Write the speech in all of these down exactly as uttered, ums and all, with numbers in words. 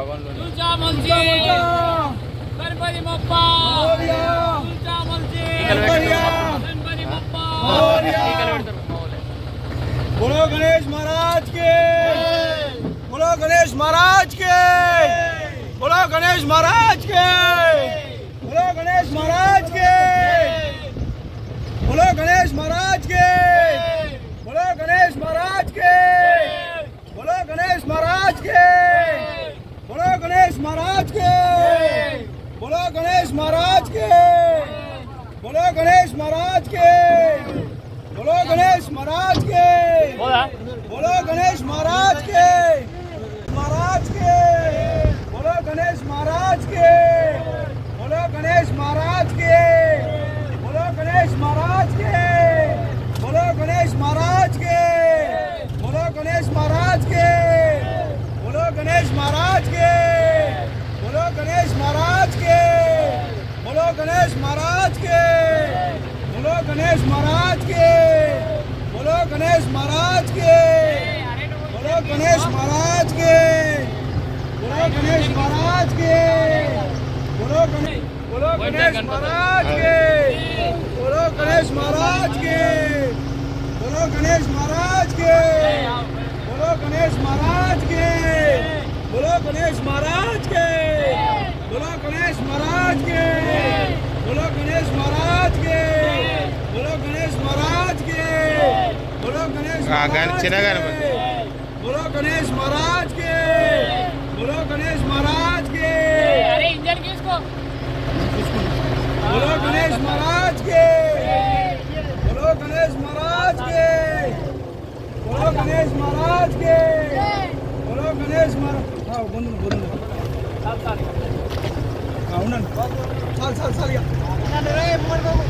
बोलो गणेश महाराज के, बोलो गणेश महाराज के, बोलो गणेश महाराज के, बोलो गणेश महाराज के, बोलो गणेश महाराज के, बोलो गणेश महाराज के, बोलो गणेश महाराज के, बोलो गणेश महाराज के, बोलो गणेश महाराज के, बोलो गणेश महाराज के, बोलो गणेश महाराज के, बोलो गणेश महाराज के, महाराज के, बोलो गणेश महाराज के, बोलो गणेश महाराज के, बोलो गणेश महाराज के, बोलो गणेश महाराज के, बोलो गणेश महाराज के, बोलो गणेश महाराज के, बोलो गणेश महाराज के, बोलो गणेश महाराज के, बोलो गणेश महाराज के, बोलो गणेश महाराज के, बोलो गणेश महाराज के, बोलो गणेश महाराज के, बोलो गणेश, बोलो गणेश महाराज के, बोलो गणेश महाराज के, बोलो गणेश महाराज के, बोलो गणेश महाराज के, बोलो गणेश महाराज के, बोलो गणेश महाराज के, बोलो गणेश महाराज के, बोलो गणेश महाराज के, बोलो गणेश, बोलो गणेश महाराज के, बोलो गणेश महाराज के, अरे इंजन की इसको, बोलो गणेश महाराज के, बोलो गणेश महाराज के, बोलो गणेश महाराज के, बोलो गणेश महाराज, बंद बंद उन्हें साल साल साल गया ना मेरा ये मोबाइल को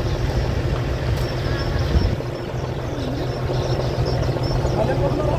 अरे बोलो।